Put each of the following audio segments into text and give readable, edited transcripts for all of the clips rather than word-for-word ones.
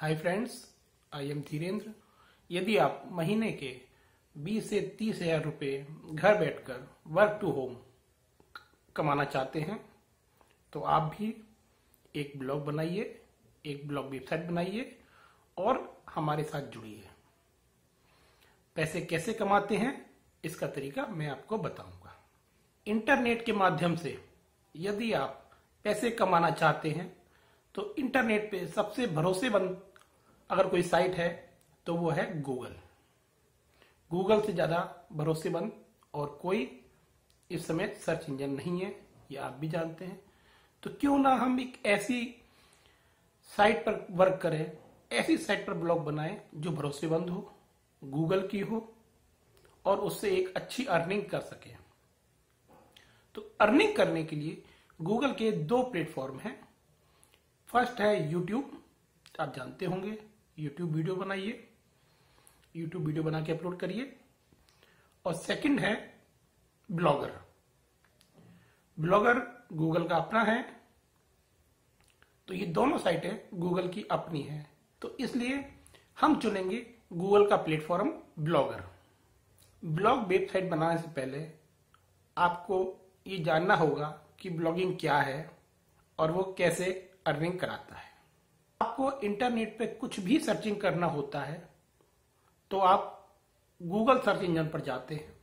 Hi friends, I am Dhirendra. यदि आप महीने के 20 से 30,000 रुपए घर बैठकर वर्क टू होम कमाना चाहते हैं तो आप भी एक ब्लॉग बनाइए, एक ब्लॉग वेबसाइट बनाइए और हमारे साथ जुड़िए। पैसे कैसे कमाते हैं इसका तरीका मैं आपको बताऊंगा। इंटरनेट के माध्यम से यदि आप पैसे कमाना चाहते हैं तो इंटरनेट पे सबसे भरोसेमंद अगर कोई साइट है तो वो है गूगल। गूगल से ज़्यादा भरोसेमंद और कोई इस समय सर्च इंजन नहीं है, ये आप भी जानते हैं। तो क्यों ना हम एक ऐसी साइट पर वर्क करें, ऐसी साइट पर ब्लॉग बनाएं जो भरोसेमंद हो, गूगल की हो और उससे एक अच्छी अर्निंग कर सकें। तो अर्निंग करने के लिए गूगल के दो प्लेटफॉर्म हैं। फर्स्ट है YouTube, आप जानते होंगे। YouTube वीडियो बनाइए, YouTube वीडियो बना के अपलोड करिए। और सेकंड है ब्लॉगर। ब्लॉगर गूगल का अपना है, तो ये दोनों साइटें गूगल की अपनी है, तो इसलिए हम चुनेंगे गूगल का प्लेटफॉर्म ब्लॉगर। ब्लॉग वेबसाइट बनाने से पहले आपको ये जानना होगा कि ब्लॉगिंग क्या है और वो कैसे अर्निंग कराता है। आपको इंटरनेट पे कुछ भी सर्चिंग करना होता है तो आप गूगल सर्च इंजन पर जाते हैं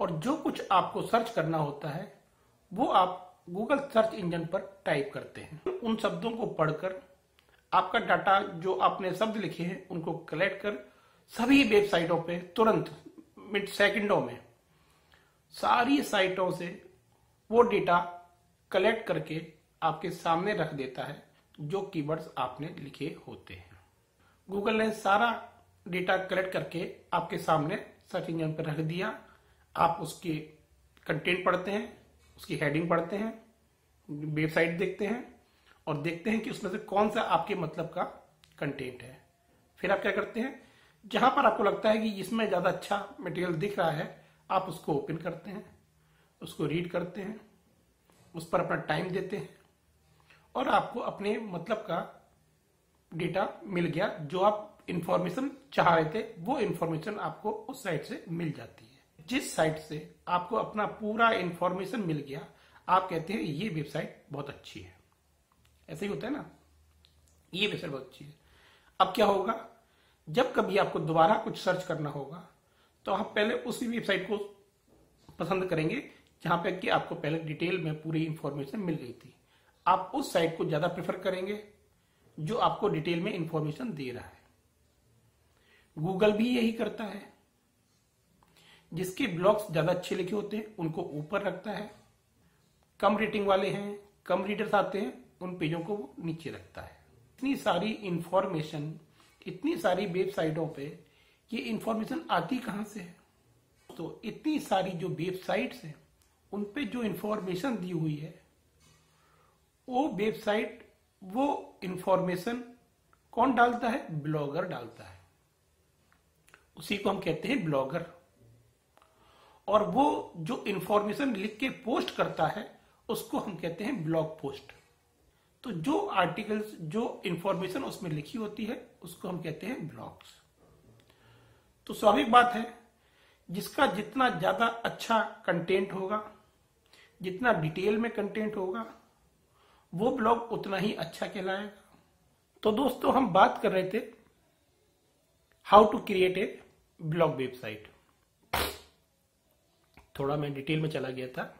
और जो कुछ आपको सर्च करना होता है वो आप गूगल सर्च इंजन पर टाइप करते हैं। उन शब्दों को पढ़कर आपका डाटा, जो आपने शब्द लिखे हैं उनको कलेक्ट कर सभी वेबसाइटों पे तुरंत मिनट सेकंडों में सारी साइटों से वो डेटा कलेक्ट करके आपके सामने रख देता है जो कीवर्ड्स आपने लिखे होते हैं। गूगल ने सारा डेटा कलेक्ट करके आपके सामने सर्च इंजन पर रख दिया। आप उसके कंटेंट पढ़ते हैं, उसकी हेडिंग पढ़ते हैं, वेबसाइट देखते हैं और देखते हैं कि उसमें से कौन सा आपके मतलब का कंटेंट है। फिर आप क्या करते हैं, जहां पर आपको लगता है कि इसमें ज़्यादा अच्छा मटेरियल दिख रहा है आप उसको ओपन करते हैं, उसको रीड करते हैं, उस पर अपना टाइम देते हैं और आपको अपने मतलब का डेटा मिल गया। जो आप इंफॉर्मेशन चाह रहे थे वो इंफॉर्मेशन आपको उस साइट से मिल जाती है। जिस साइट से आपको अपना पूरा इंफॉर्मेशन मिल गया आप कहते हैं ये वेबसाइट बहुत अच्छी है। ऐसे ही होता है ना, ये वेबसाइट बहुत अच्छी है। अब क्या होगा, जब कभी आपको दोबारा कुछ सर्च करना होगा तो आप पहले उसी वेबसाइट को पसंद करेंगे जहां पर कि आपको पहले डिटेल में पूरी इंफॉर्मेशन मिल गई थी। आप उस साइट को ज्यादा प्रेफर करेंगे जो आपको डिटेल में इंफॉर्मेशन दे रहा है। गूगल भी यही करता है, जिसके ब्लॉग्स ज्यादा अच्छे लिखे होते हैं उनको ऊपर रखता है, कम रेटिंग वाले हैं, कम रीडर्स आते हैं उन पेजों को वो नीचे रखता है। इतनी सारी इंफॉर्मेशन, इतनी सारी वेबसाइटों पे ये इंफॉर्मेशन आती कहां से है? तो इतनी सारी जो वेबसाइट्स हैं उन पे जो इंफॉर्मेशन दी हुई है वो वेबसाइट, वो इंफॉर्मेशन कौन डालता है? ब्लॉगर डालता है, उसी को हम कहते हैं ब्लॉगर। और वो जो इंफॉर्मेशन लिख के पोस्ट करता है उसको हम कहते हैं ब्लॉग पोस्ट। तो जो आर्टिकल्स, जो इंफॉर्मेशन उसमें लिखी होती है उसको हम कहते हैं ब्लॉग्स। तो स्वाभाविक बात है, जिसका जितना ज्यादा अच्छा कंटेंट होगा, जितना डिटेल में कंटेंट होगा वो ब्लॉग उतना ही अच्छा कहलाएगा। तो दोस्तों, हम बात कर रहे थे how to create a blog website. थोड़ा मैं डिटेल में चला गया था,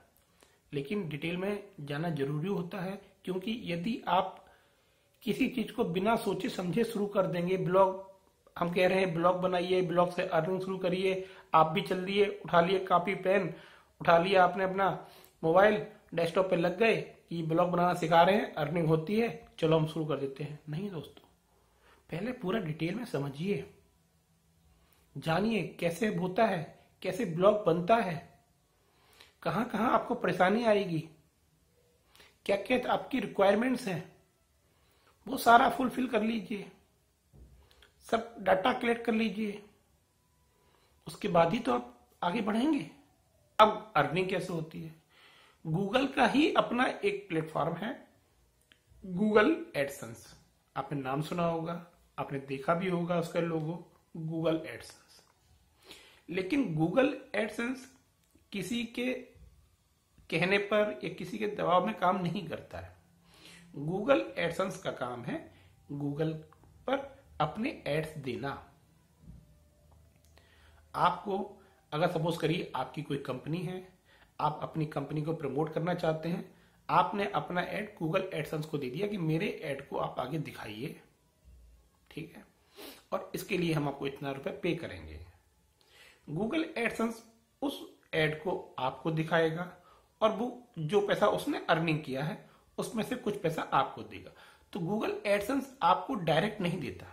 लेकिन डिटेल में जाना जरूरी होता है क्योंकि यदि आप किसी चीज को बिना सोचे समझे शुरू कर देंगे, ब्लॉग हम कह रहे हैं, ब्लॉग बनाइए, ब्लॉग से अर्निंग शुरू करिए, आप भी चल दिए, उठा लिए कॉपी पेन, उठा लिया आपने अपना मोबाइल, डेस्कटॉप पे लग गए कि ब्लॉग बनाना सिखा रहे हैं, अर्निंग होती है, चलो हम शुरू कर देते हैं। नहीं दोस्तों, पहले पूरा डिटेल में समझिए, जानिए कैसे होता है, कैसे ब्लॉग बनता है, कहाँ कहाँ आपको परेशानी आएगी, क्या क्या आपकी रिक्वायरमेंट्स हैं, वो सारा फुलफिल कर लीजिए, सब डाटा कलेक्ट कर लीजिए, उसके बाद ही तो आप आगे बढ़ेंगे। अब अर्निंग कैसे होती है? गूगल का ही अपना एक प्लेटफॉर्म है, गूगल एडसेंस। आपने नाम सुना होगा, आपने देखा भी होगा उसका लोगो गूगल एडसेंस। लेकिन गूगल एडसेंस किसी के कहने पर या किसी के दबाव में काम नहीं करता है। गूगल एडसेंस का काम है गूगल पर अपने एड्स देना। आपको अगर सपोज करिए आपकी कोई कंपनी है, आप अपनी कंपनी को प्रमोट करना चाहते हैं, आपने अपना एड गूगल एडसेंस को दे दिया कि मेरे एड को आप आगे दिखाइए, ठीक है, और इसके लिए हम आपको इतना रुपए पे करेंगे। गूगल एडसेंस उस एड को आपको दिखाएगा और वो जो पैसा उसने अर्निंग किया है उसमें से कुछ पैसा आपको देगा। तो गूगल एडसेंस आपको डायरेक्ट नहीं देता,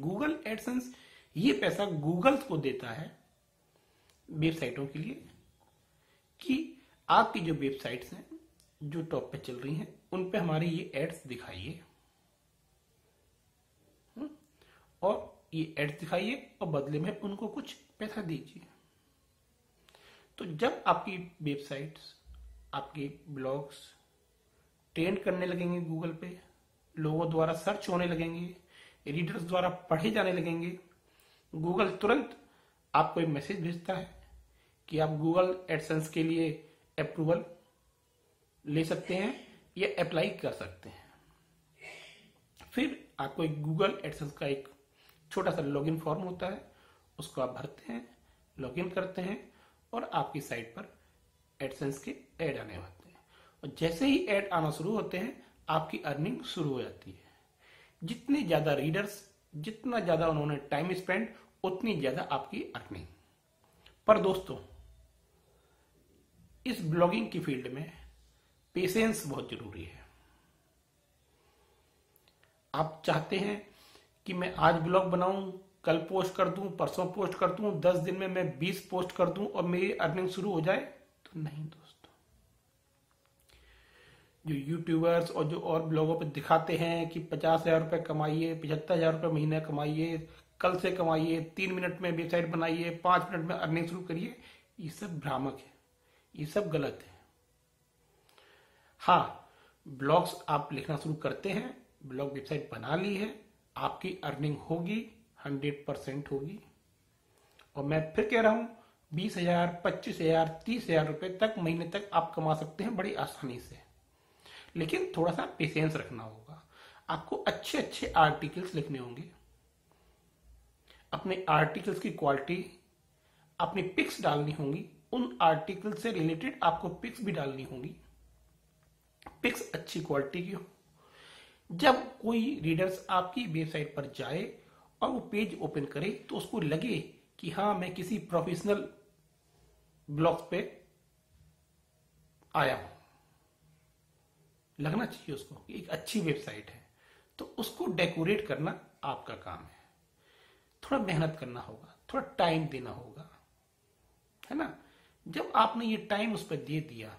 गूगल एडसेंस ये पैसा गूगल को देता है वेबसाइटों के लिए कि आपकी जो वेबसाइट्स हैं जो टॉप पे चल रही हैं उन पे हमारे ये एड्स दिखाइए, और ये एड्स दिखाइए और बदले में उनको कुछ पैसा दीजिए। तो जब आपकी वेबसाइट्स, आपके ब्लॉग्स ट्रेंड करने लगेंगे गूगल पे, लोगों द्वारा सर्च होने लगेंगे, रीडर्स द्वारा पढ़े जाने लगेंगे, गूगल तुरंत आपको एक मैसेज भेजता है कि आप गूगल एडसेंस के लिए अप्रूवल ले सकते हैं या अप्लाई कर सकते हैं। फिर आपको एक गूगल एडसेंस का एक छोटा सा लॉगिन फॉर्म होता है, उसको आप भरते हैं, लॉगिन करते हैं और आपकी साइट पर एडसेंस के ऐड आने होते हैं। और जैसे ही ऐड आना शुरू होते हैं आपकी अर्निंग शुरू हो जाती है। जितने ज्यादा रीडर्स, जितना ज्यादा उन्होंने टाइम स्पेंड, उतनी ज्यादा आपकी अर्निंग। पर दोस्तों, इस ब्लॉगिंग की फील्ड में पेशेंस बहुत जरूरी है। आप चाहते हैं कि मैं आज ब्लॉग बनाऊं, कल पोस्ट कर दूं, परसों पोस्ट कर दूं, 10 दिन में मैं 20 पोस्ट कर दूं और मेरी अर्निंग शुरू हो जाए, तो नहीं दोस्तों। जो यूट्यूबर्स और जो और ब्लॉगों पे दिखाते हैं कि 50,000 रुपए कमाइए, 75,000 रुपए महीना कमाइए, कल से कमाइए, 3 मिनट में वेबसाइट बनाइए, 5 मिनट में अर्निंग शुरू करिए, ये सब भ्रामक है, ये सब गलत है। हाँ, ब्लॉग्स आप लिखना शुरू करते हैं, ब्लॉग वेबसाइट बना ली है, आपकी अर्निंग होगी, 100% होगी। और मैं फिर कह रहा हूं 20,000, 25,000, 30,000 रुपए तक महीने तक आप कमा सकते हैं बड़ी आसानी से। लेकिन थोड़ा सा पेशेंस रखना होगा, आपको अच्छे अच्छे आर्टिकल्स लिखने होंगे, अपने आर्टिकल्स की क्वालिटी, अपनी पिक्स डालनी होंगी, उन आर्टिकल से रिलेटेड आपको पिक्स भी डालनी होंगी, पिक्स अच्छी क्वालिटी की हो। जब कोई रीडर्स आपकी वेबसाइट पर जाए और वो पेज ओपन करे तो उसको लगे कि हाँ, मैं किसी प्रोफेशनल ब्लॉग्स पे आया हूं, लगना चाहिए उसको एक अच्छी वेबसाइट है। तो उसको डेकोरेट करना आपका काम है, थोड़ा मेहनत करना होगा, थोड़ा टाइम देना होगा, है ना। जब आपने ये टाइम उस पर दे दिया,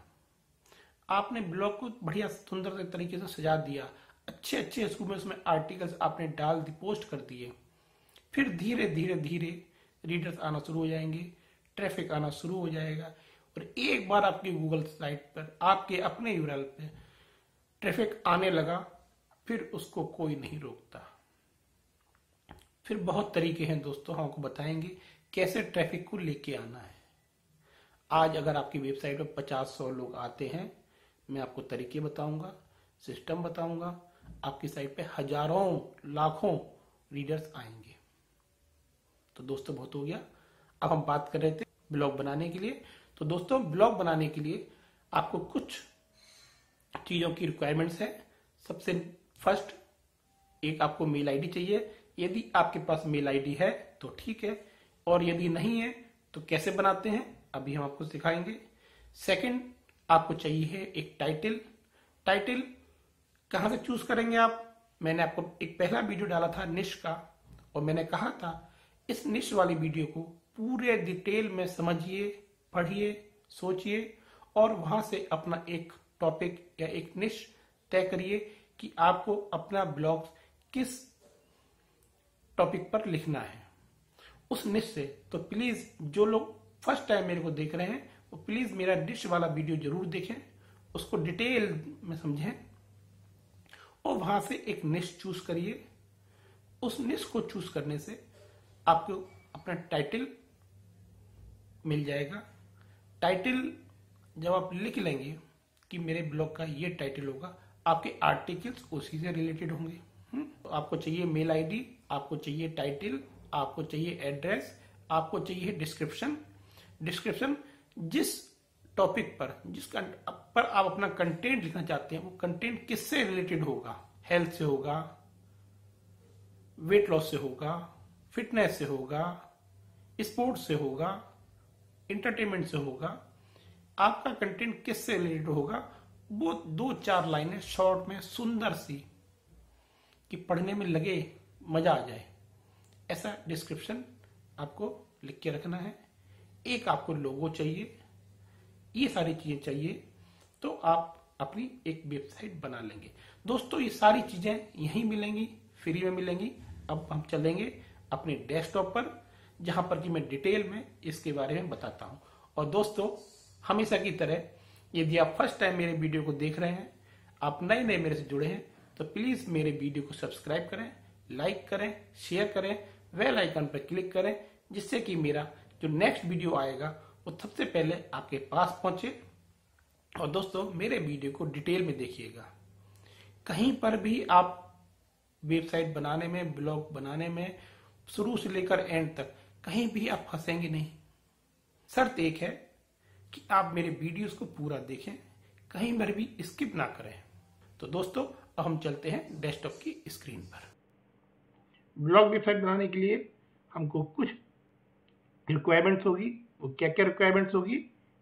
आपने ब्लॉग को बढ़िया सुंदर तरीके से सजा दिया, अच्छे अच्छे उसमें आर्टिकल्स आपने डाल दी, पोस्ट कर दिए, फिर धीरे धीरे धीरे रीडर्स आना शुरू हो जाएंगे, ट्रैफिक आना शुरू हो जाएगा, और एक बार आपकी गूगल साइट पर आपके अपने यूआरएल पे ट्रैफिक आने लगा, फिर उसको कोई नहीं रोकता। फिर बहुत तरीके हैं दोस्तों, हम आपको बताएंगे कैसे ट्रैफिक को लेके आना है। आज अगर आपकी वेबसाइट पर 50-100 लोग आते हैं, मैं आपको तरीके बताऊंगा, सिस्टम बताऊंगा, आपकी साइट पे हजारों लाखों रीडर्स आएंगे। तो दोस्तों बहुत हो गया, अब हम बात कर रहे थे ब्लॉग बनाने के लिए। तो दोस्तों ब्लॉग बनाने के लिए आपको कुछ चीजों की रिक्वायरमेंट्स है। सबसे फर्स्ट, एक आपको मेल आईडी चाहिए। यदि आपके पास मेल आईडी है तो ठीक है, और यदि नहीं है तो कैसे बनाते हैं अभी हम आपको सिखाएंगे। सेकेंड, आपको चाहिए एक टाइटल। टाइटल कहां से चूज करेंगे आप? मैंने आपको एक पहला वीडियो डाला था निश का, और मैंने कहा था इस निश वाली वीडियो को पूरे डिटेल में समझिए, पढ़िए, सोचिए, और वहां से अपना एक टॉपिक या एक निश तय करिए कि आपको अपना ब्लॉग किस टॉपिक पर लिखना है, उस निश से। तो प्लीज जो लोग फर्स्ट टाइम मेरे को देख रहे हैं वो प्लीज मेरा निश वाला वीडियो जरूर देखें, उसको डिटेल में समझें, और वहां से एक निश चूज करिए। उस निश को चूज करने से आपको अपना टाइटल मिल जाएगा। टाइटल जब आप लिख लेंगे कि मेरे ब्लॉग का ये टाइटल होगा, आपके आर्टिकल्स उसी से रिलेटेड होंगे। आपको चाहिए मेल आईडी, आपको चाहिए टाइटल, आपको चाहिए एड्रेस, आपको चाहिए डिस्क्रिप्शन। डिस्क्रिप्शन जिस टॉपिक पर जिस पर आप अपना कंटेंट लिखना चाहते हैं, वो कंटेंट किससे रिलेटेड होगा? हेल्थ से होगा, वेट लॉस से होगा, फिटनेस से होगा, स्पोर्ट्स से होगा, एंटरटेनमेंट से होगा। आपका कंटेंट किससे रिलेटेड होगा? वो 2-4 लाइनें शॉर्ट में सुंदर सी कि पढ़ने में लगे, मजा आ जाए, ऐसा डिस्क्रिप्शन आपको लिख के रखना है। एक आपको लोगो चाहिए, ये सारी चीजें चाहिए, तो आप अपनी एक वेबसाइट बना लेंगे। दोस्तों ये सारी चीजें यहीं मिलेंगी, फ्री में मिलेंगी। अब हम चलेंगे अपने डेस्कटॉप पर, जहां पर कि मैं डिटेल में इसके बारे में बताता हूं। और दोस्तों हमेशा की तरह यदि आप फर्स्ट टाइम मेरे वीडियो को देख रहे हैं, आप नए नए मेरे से जुड़े हैं, तो प्लीज मेरे वीडियो को सब्सक्राइब करें, लाइक करें, शेयर करें, बेल आइकन पर क्लिक करें, जिससे कि मेरा जो नेक्स्ट वीडियो आएगा वो सबसे पहले आपके पास पहुंचे। और दोस्तों मेरे वीडियो को डिटेल में देखिएगा। कहीं पर भी आप वेबसाइट बनाने में, ब्लॉग बनाने में, शुरू से लेकर एंड तक कहीं भी आप फंसेंगे नहीं। शर्त एक है कि आप मेरे वीडियोस को पूरा देखें, कहीं पर भी स्किप ना करें। तो दोस्तों अब हम चलते हैं डेस्कटॉप की स्क्रीन पर। ब्लॉग वेबसाइट बनाने के लिए हमको कुछ रिक्वायरमेंट्स होगी, वो क्या क्या रिक्वायरमेंट्स होगी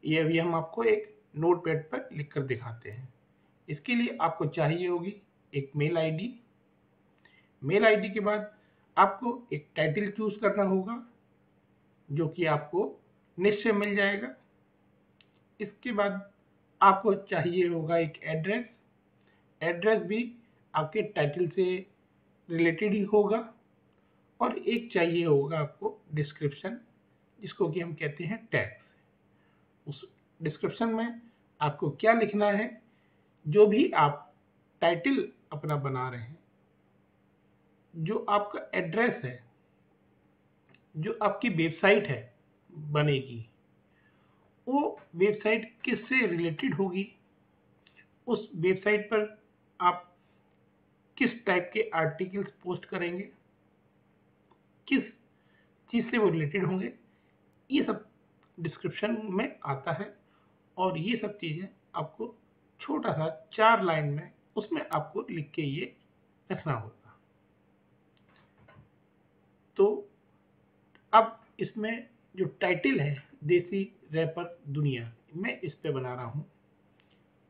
ये अभी हम आपको एक नोटपैड पर लिखकर दिखाते हैं। इसके लिए आपको चाहिए होगी एक मेल आईडी। मेल आईडी के बाद आपको एक टाइटल चूज करना होगा, जो कि आपको निश्चय मिल जाएगा। इसके बाद आपको चाहिए होगा एक एड्रेस। एड्रेस भी आपके टाइटल से रिलेटेड ही होगा। और एक चाहिए होगा आपको डिस्क्रिप्शन, जिसको कि हम कहते हैं टैग। उस डिस्क्रिप्शन में आपको क्या लिखना है, जो भी आप टाइटल अपना बना रहे हैं, जो आपका एड्रेस है, जो आपकी वेबसाइट है बनेगी, वो वेबसाइट किससे रिलेटेड होगी, उस वेबसाइट पर आप किस टाइप के आर्टिकल्स पोस्ट करेंगे, किस चीज़ से वो रिलेटेड होंगे, ये सब डिस्क्रिप्शन में आता है। और ये सब चीज़ें आपको छोटा सा 4 लाइन में उसमें आपको लिख के ये रखना होगा। तो अब इसमें जो टाइटल है देसी रैपर दुनिया, मैं इस पे बना रहा हूँ,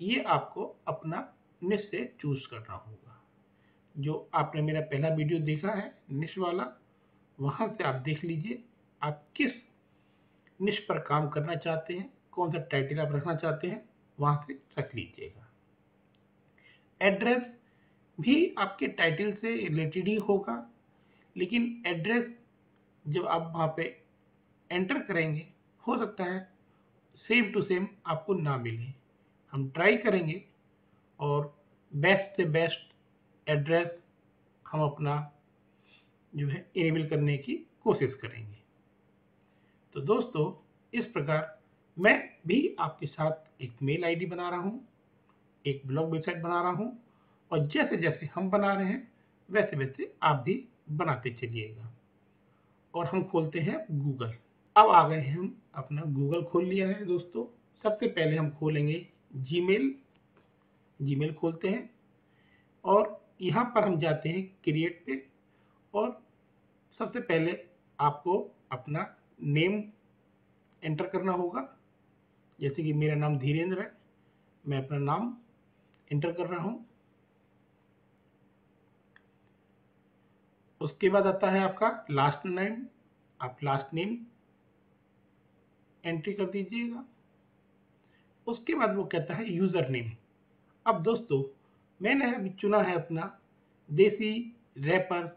ये आपको अपना निश से चूज करना होगा। जो आपने मेरा पहला वीडियो देखा है निश वाला, वहाँ से आप देख लीजिए आप किस निश पर काम करना चाहते हैं, कौन सा टाइटल आप रखना चाहते हैं, वहाँ से रख लीजिएगा। एड्रेस भी आपके टाइटल से रिलेटेड ही होगा, लेकिन एड्रेस जब आप वहाँ पे एंटर करेंगे हो सकता है सेम टू सेम आपको ना मिले। हम ट्राई करेंगे और बेस्ट से बेस्ट एड्रेस हम अपना जो है इनेबल करने की कोशिश करेंगे। तो दोस्तों इस प्रकार मैं भी आपके साथ एक मेल आईडी बना रहा हूँ, एक ब्लॉग वेबसाइट बना रहा हूँ, और जैसे जैसे हम बना रहे हैं वैसे वैसे आप भी बनाते चलिएगा। और हम खोलते हैं गूगल। अब आ गए हम, अपना गूगल खोल लिया है दोस्तों। सबसे पहले हम खोलेंगे जीमेल खोलते हैं और यहाँ पर हम जाते हैं क्रिएट पे। और सबसे पहले आपको अपना नेम एंटर करना होगा। जैसे कि मेरा नाम धीरेन्द्र है, मैं अपना नाम एंटर कर रहा हूँ। उसके बाद आता है आपका लास्ट नेम। आप लास्ट नेम एंट्री कर दीजिएगा। उसके बाद वो कहता है यूज़र नेम। अब दोस्तों मैंने अभी चुना है अपना देसी रैपर,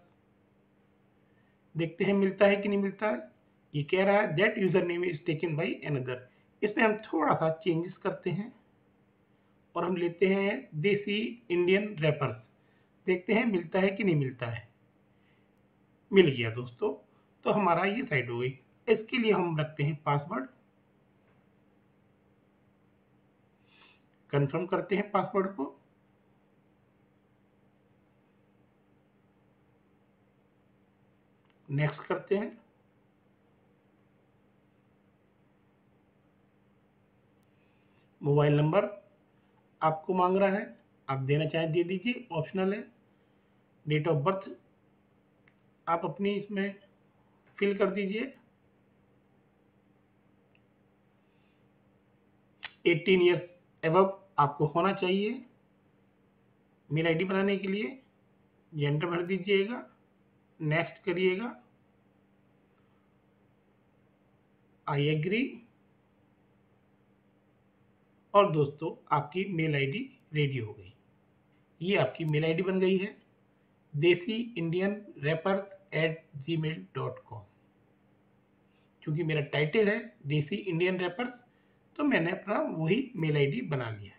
देखते हैं मिलता है कि नहीं मिलता है। ये कह रहा है that user name is taken by another. इसमें हम थोड़ा सा चेंजेस करते हैं और हम लेते हैं देसी इंडियन रैपर्स। देखते हैं मिलता है कि नहीं मिलता है। मिल गया दोस्तों, तो हमारा ये साइड हो गई। इसके लिए हम रखते हैं पासवर्ड, कंफर्म करते हैं पासवर्ड को। नेक्स्ट करते हैं। मोबाइल नंबर आपको मांग रहा है, आप देना चाहें दे दीजिए, ऑप्शनल है। डेट ऑफ बर्थ आप अपनी इसमें फिल कर दीजिए, 18 ईयर्स एबव आपको होना चाहिए। मेल आईडी बनाने के लिए जेंडर भर दीजिएगा, नेक्स्ट करिएगा, आई एग्री, और दोस्तों आपकी मेल आईडी रेडी हो गई। ये आपकी मेल आईडी बन गई है, desiindianrappers@gmail.com। क्योंकि मेरा टाइटल है देसी इंडियन रैपर्स, तो मैंने अपना वही मेल आईडी बना लिया है।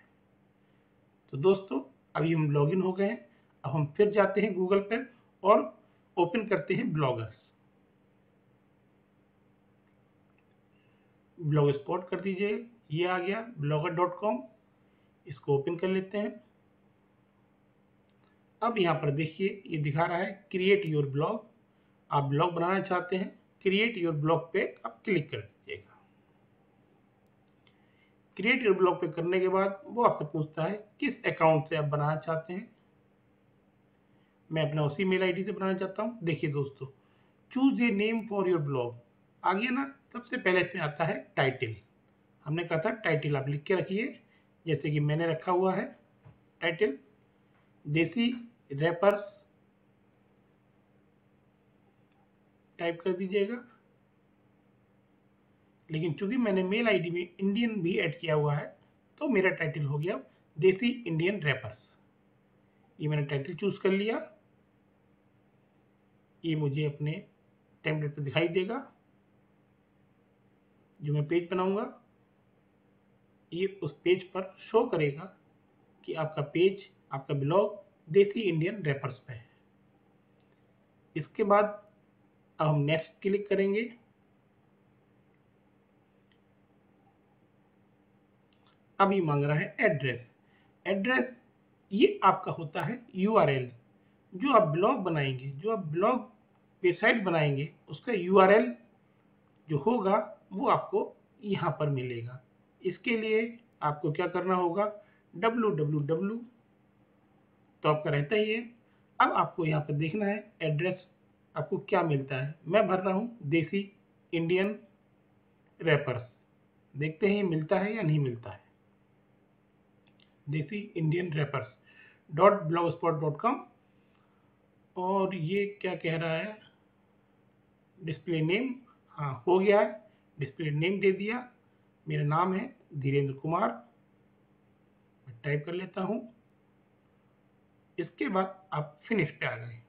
तो दोस्तों अभी हम लॉगिन हो गए हैं। अब हम फिर जाते हैं गूगल पर और ओपन करते हैं ब्लॉगर्स, ब्लॉगस्पॉट कर दीजिए। ये आ गया blogger.com, इसको ओपन कर लेते हैं। अब यहाँ पर देखिए ये दिखा रहा है क्रिएट योर ब्लॉग। आप ब्लॉग बनाना चाहते हैं, क्रिएट योर ब्लॉग पे आप क्लिक कर दीजिएगा। क्रिएट योर ब्लॉग पे करने के बाद वो आपसे पूछता है किस अकाउंट से आप बनाना चाहते हैं। मैं अपना उसी मेल आईडी से बनाना चाहता हूँ। देखिए दोस्तों, choose a name for your blog आ गया ना। सबसे पहले इसमें आता है टाइटल। हमने कहा था टाइटल आप लिख के रखिए, जैसे कि मैंने रखा हुआ है टाइटल देसी रैपर्स टाइप कर दीजिएगा। लेकिन चूंकि मैंने मेल आईडी में इंडियन भी ऐड किया हुआ है, तो मेरा टाइटल हो गया देसी इंडियन रैपर्स। ये मैंने टाइटल चूज कर लिया। ये मुझे अपने टेम्पलेट पर दिखाई देगा जो मैं पेज बनाऊंगा। ये उस पेज पर शो करेगा कि आपका पेज, आपका ब्लॉग देसी इंडियन रैपर्स पे है। इसके बाद अब हम नेक्स्ट क्लिक करेंगे। अब ये मांग रहा है एड्रेस। एड्रेस ये आपका होता है URL, जो आप ब्लॉग बनाएंगे, जो आप ब्लॉग वेबसाइट बनाएंगे उसका URL जो होगा वो आपको यहाँ पर मिलेगा। इसके लिए आपको क्या करना होगा, www तो आपका रहता ही है। अब आपको यहाँ पर देखना है एड्रेस आपको क्या मिलता है। मैं भर रहा हूँ देसी इंडियन रैपर्स, देखते हैं मिलता है या नहीं मिलता है। Desi Indian rappers .blogspot.com। और ये क्या कह रहा है, डिस्प्ले नेम, हाँ हो गया है, डिस्प्ले नेम दे दिया। मेरा नाम है धीरेन्द्र कुमार, मैं टाइप कर लेता हूँ। इसके बाद आप फिनिश पे आ गए,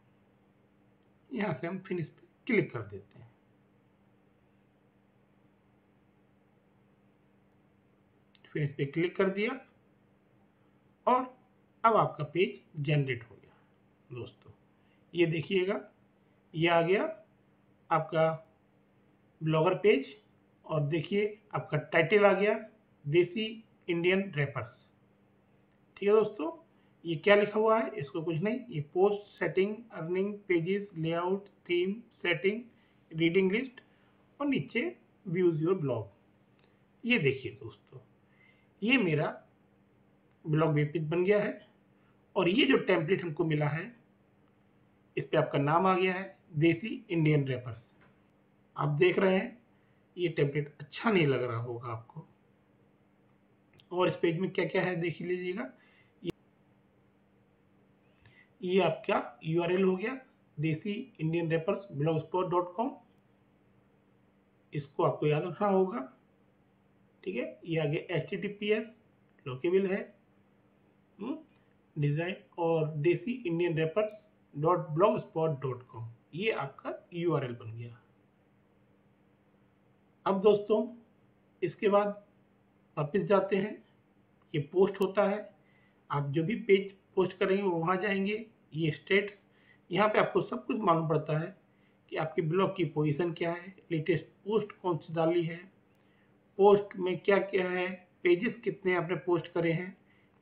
यहाँ से हम फिनिश पे क्लिक कर देते हैं। फिनिश पे क्लिक कर दिया और अब आपका पेज जनरेट हो गया। दोस्तों ये देखिएगा, ये आ गया आपका ब्लॉगर पेज और देखिए आपका टाइटल आ गया देसी इंडियन रैपर्स। ठीक है दोस्तों, ये क्या लिखा हुआ है इसको कुछ नहीं। ये post setting, earning, pages, layout, theme setting, reading list और नीचे व्यूज योर ब्लॉग। ये देखिए दोस्तों, ये मेरा ब्लॉग वेब पेज बन गया है। और ये जो टेम्पलेट हमको मिला है इस पर आपका नाम आ गया है देसी इंडियन रैपर्स। आप देख रहे हैं ये टेम्पलेट अच्छा नहीं लग रहा होगा आपको। और इस पेज में क्या क्या है देख लीजिएगा। ये आपका URL हो गया देसी इंडियन रैपर्स blogspot.com, इसको आपको याद रखना होगा। ठीक है, ये आगे HTTPS लोकेबल है डिजाइन और देसी इंडियन रैपर्स .blogspot.com ये आपका URL बन गया। अब दोस्तों इसके बाद वापस जाते हैं। ये पोस्ट होता है, आप जो भी पेज पोस्ट करेंगे वो वहाँ जाएंगे। ये स्टेट, यहाँ पे आपको सब कुछ मालूम पड़ता है कि आपके ब्लॉग की पोजीशन क्या है, लेटेस्ट पोस्ट कौन सी डाली है, पोस्ट में क्या क्या है, पेजेस कितने आपने पोस्ट करे हैं,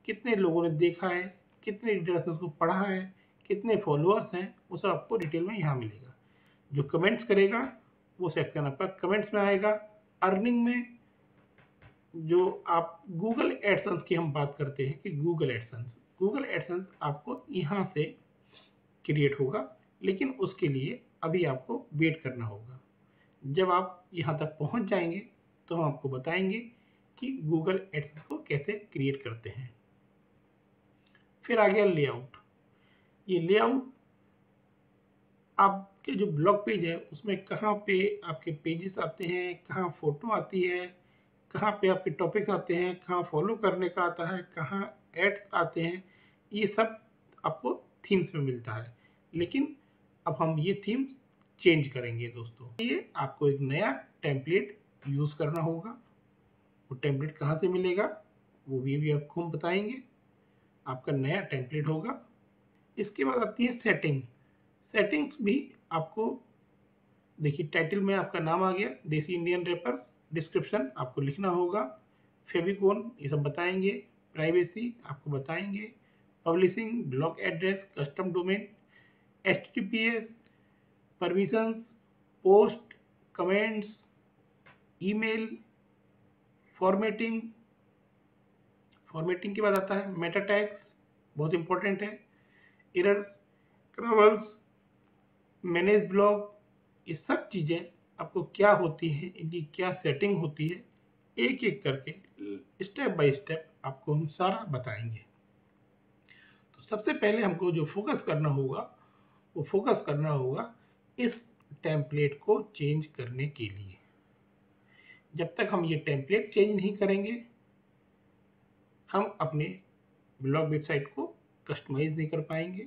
कितने लोगों ने देखा है, कितने रीडर्स ने उसको पढ़ा है, कितने फॉलोअर्स हैं, वो सब आपको डिटेल में यहाँ मिलेगा। जो कमेंट्स करेगा वो सेक्शन आपका कमेंट्स में आएगा। अर्निंग में जो आप गूगल एडसेंस की हम बात करते हैं कि गूगल एडसेंस आपको यहाँ से क्रिएट होगा, लेकिन उसके लिए अभी आपको वेट करना होगा। जब आप यहाँ तक पहुँच जाएंगे तो हम आपको बताएंगे कि गूगल एडसेंस को कैसे क्रिएट करते हैं। फिर आ गया लेआउट। ये लेआउट आपके जो ब्लॉग पेज है उसमें कहाँ पे आपके पेजेस आते हैं, कहाँ फोटो आती है, कहाँ पे आपके टॉपिक्स आते हैं, कहाँ फॉलो करने का आता है, कहाँ एड्स आते हैं, ये सब आपको थीम्स में मिलता है। लेकिन अब हम ये थीम्स चेंज करेंगे दोस्तों। ये आपको एक नया टेम्पलेट यूज़ करना होगा। वो टेम्पलेट कहाँ से मिलेगा वो भी आपको हम बताएंगे। आपका नया टेम्पलेट होगा। इसके बाद आती है सेटिंग। सेटिंग्स भी आपको देखिए, टाइटल में आपका नाम आ गया देसी इंडियन रैपर, डिस्क्रिप्शन आपको लिखना होगा, फेविकोन ये सब बताएंगे, प्राइवेसी आपको बताएंगे, publishing, blog address, custom domain, HTTPS, permissions, post, comments, email, formatting के बाद आता है मेटा टैग्स, बहुत इंपॉर्टेंट है, एरर्स, क्रॉल्स, मैनेज ब्लॉग, ये सब चीज़ें आपको क्या होती हैं, इनकी क्या सेटिंग होती है, एक एक करके स्टेप बाय स्टेप आपको हम सारा बताएंगे। तो सबसे पहले हमको जो फोकस करना होगा इस टेम्पलेट को चेंज करने के लिए। जब तक हम ये टेम्पलेट चेंज नहीं करेंगे हम अपने ब्लॉग वेबसाइट को कस्टमाइज नहीं कर पाएंगे,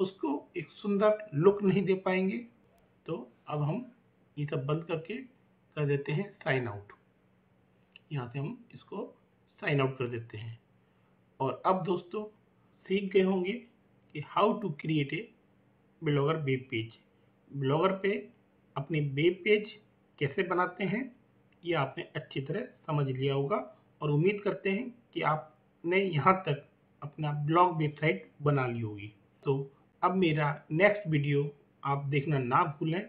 उसको एक सुंदर लुक नहीं दे पाएंगे। तो अब हम ये सब बंद करके कर देते हैं साइन आउट। यहाँ से हम इसको साइन आउट कर देते हैं। और अब दोस्तों सीख गए होंगे कि how to create a blogger web page, blogger पे अपने वेब पेज कैसे बनाते हैं, ये आपने अच्छी तरह समझ लिया होगा। और उम्मीद करते हैं कि आपने यहाँ तक अपना ब्लॉग वेबसाइट बना ली होगी। तो अब मेरा नेक्स्ट वीडियो आप देखना ना भूलें,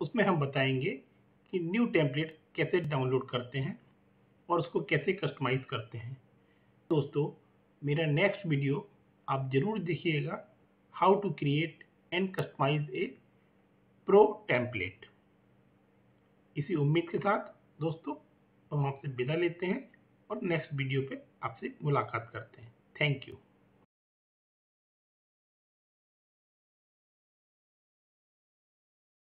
उसमें हम बताएंगे कि न्यू टेम्पलेट कैसे डाउनलोड करते हैं और उसको कैसे कस्टमाइज़ करते हैं। दोस्तों मेरा नेक्स्ट वीडियो आप ज़रूर देखिएगा, how to create and customise a pro template. इसी उम्मीद के साथ दोस्तों हम आपसे विदा लेते हैं और नेक्स्ट वीडियो पे आपसे मुलाकात करते हैं। Thank you.